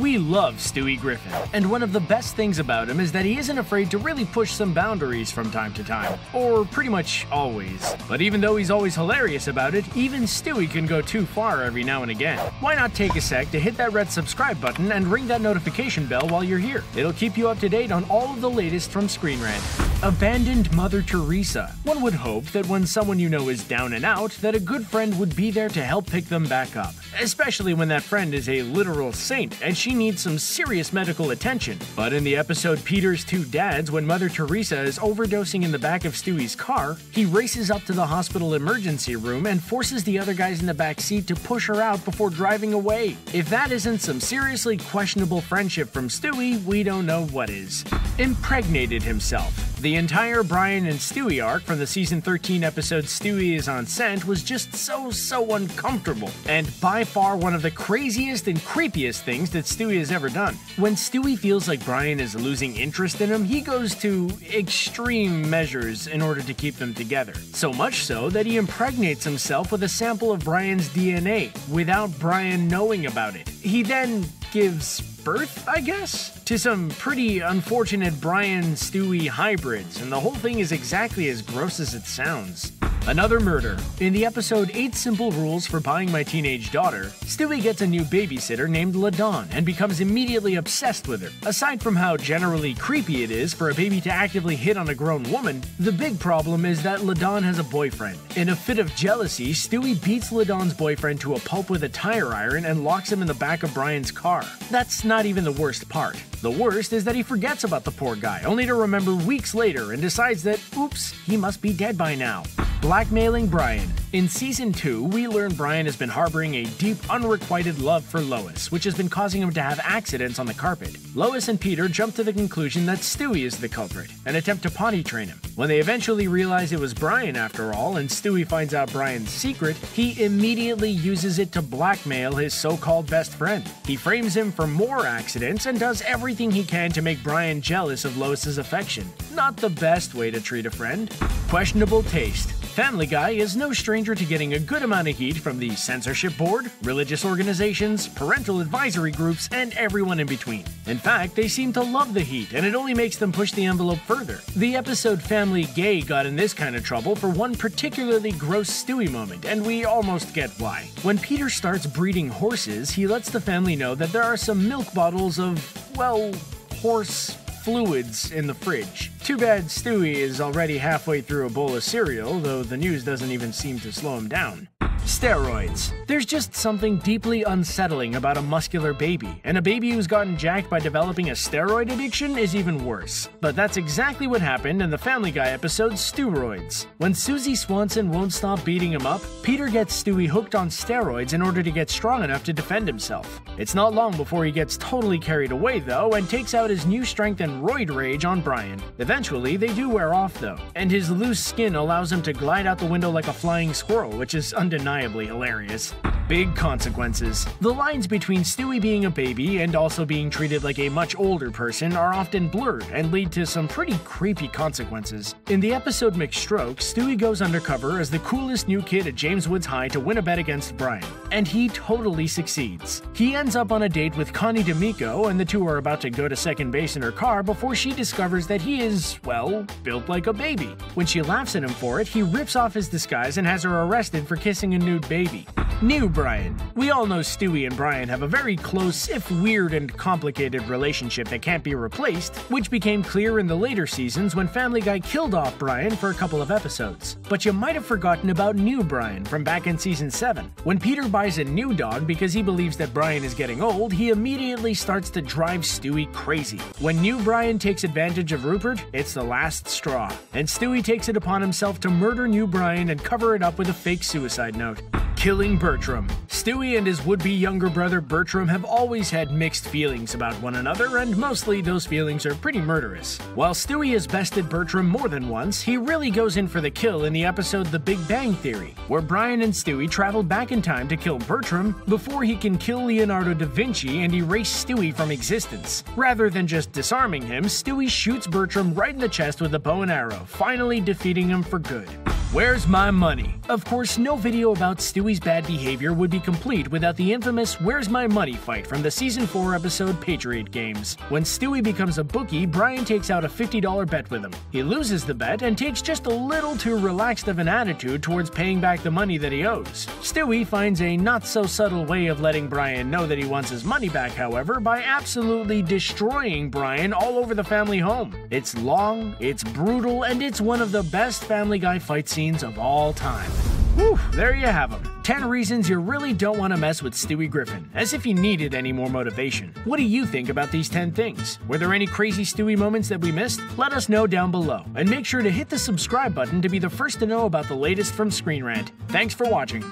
We love Stewie Griffin, and one of the best things about him is that he isn't afraid to really push some boundaries from time to time, or pretty much always. But even though he's always hilarious about it, even Stewie can go too far every now and again. Why not take a sec to hit that red subscribe button and ring that notification bell while you're here? It'll keep you up to date on all of the latest from Screen Rant. Abandoned Mother Teresa. One would hope that when someone you know is down and out, that a good friend would be there to help pick them back up, especially when that friend is a literal saint and she needs some serious medical attention. But in the episode Peter's Two Dads, when Mother Teresa is overdosing in the back of Stewie's car, he races up to the hospital emergency room and forces the other guys in the back seat to push her out before driving away. If that isn't some seriously questionable friendship from Stewie, we don't know what is. Impregnated himself. The entire Brian and Stewie arc from the season 13 episode Stewie is on Scent was just so uncomfortable, and by far one of the craziest and creepiest things that Stewie has ever done. When Stewie feels like Brian is losing interest in him, he goes to extreme measures in order to keep them together. So much so that he impregnates himself with a sample of Brian's DNA without Brian knowing about it. He then gives birth, I guess, to some pretty unfortunate Brian-Stewie hybrids, and the whole thing is exactly as gross as it sounds. Another murder. In the episode 8 Simple Rules for Buying My Teenage Daughter, Stewie gets a new babysitter named LaDawn and becomes immediately obsessed with her. Aside from how generally creepy it is for a baby to actively hit on a grown woman, the big problem is that LaDawn has a boyfriend. In a fit of jealousy, Stewie beats LaDawn's boyfriend to a pulp with a tire iron and locks him in the back of Brian's car. That's not even the worst part. The worst is that he forgets about the poor guy, only to remember weeks later and decides that, oops, he must be dead by now. Blackmailing Brian. In Season 2, we learn Brian has been harboring a deep, unrequited love for Lois, which has been causing him to have accidents on the carpet. Lois and Peter jump to the conclusion that Stewie is the culprit and attempt to potty train him. When they eventually realize it was Brian after all, and Stewie finds out Brian's secret, he immediately uses it to blackmail his so-called best friend. He frames him for more accidents and does everything he can to make Brian jealous of Lois's affection. Not the best way to treat a friend. Questionable taste. Family Guy is no stranger to getting a good amount of heat from the censorship board, religious organizations, parental advisory groups, and everyone in between. In fact, they seem to love the heat, and it only makes them push the envelope further. The episode Family Gay got in this kind of trouble for one particularly gross Stewie moment, and we almost get why. When Peter starts breeding horses, he lets the family know that there are some milk bottles of, well, horse fluids in the fridge. Too bad Stewie is already halfway through a bowl of cereal, though the news doesn't even seem to slow him down. Steroids. There's just something deeply unsettling about a muscular baby, and a baby who's gotten jacked by developing a steroid addiction is even worse. But that's exactly what happened in the Family Guy episode Stew-roids. When Susie Swanson won't stop beating him up, Peter gets Stewie hooked on steroids in order to get strong enough to defend himself. It's not long before he gets totally carried away, though, and takes out his new strength and roid rage on Brian. Eventually, they do wear off, though, and his loose skin allows him to glide out the window like a flying squirrel, which is undeniably hilarious. Big consequences. The lines between Stewie being a baby and also being treated like a much older person are often blurred and lead to some pretty creepy consequences. In the episode McStroke, Stewie goes undercover as the coolest new kid at James Woods High to win a bet against Brian, and he totally succeeds. He ends up on a date with Connie D'Amico, and the two are about to go to second base in her car before she discovers that he is, well, built like a baby. When she laughs at him for it, he rips off his disguise and has her arrested for kissing a nude baby. New Brian. We all know Stewie and Brian have a very close, if weird and complicated relationship that can't be replaced, which became clear in the later seasons when Family Guy killed off Brian for a couple of episodes. But you might have forgotten about New Brian from back in season 7. When Peter buys a new dog because he believes that Brian is getting old, he immediately starts to drive Stewie crazy. When New Brian takes advantage of Rupert, it's the last straw, and Stewie takes it upon himself to murder New Brian and cover it up with a fake suicide note. Killing Bertram. Stewie and his would-be younger brother Bertram have always had mixed feelings about one another, and mostly those feelings are pretty murderous. While Stewie has bested Bertram more than once, he really goes in for the kill in the episode The Big Bang Theory, where Brian and Stewie travel back in time to kill Bertram before he can kill Leonardo da Vinci and erase Stewie from existence. Rather than just disarming him, Stewie shoots Bertram right in the chest with a bow and arrow, finally defeating him for good. Where's My Money? Of course, no video about Stewie's bad behavior would be complete without the infamous Where's My Money fight from the Season 4 episode Patriot Games. When Stewie becomes a bookie, Brian takes out a $50 bet with him. He loses the bet and takes just a little too relaxed of an attitude towards paying back the money that he owes. Stewie finds a not-so-subtle way of letting Brian know that he wants his money back, however, by absolutely destroying Brian all over the family home. It's long, it's brutal, and it's one of the best Family Guy fight scenes of all time. Whew, there you have them. 10 reasons you really don't want to mess with Stewie Griffin, as if you needed any more motivation. What do you think about these 10 things? Were there any crazy Stewie moments that we missed? Let us know down below, and make sure to hit the subscribe button to be the first to know about the latest from Screen Rant. Thanks for watching.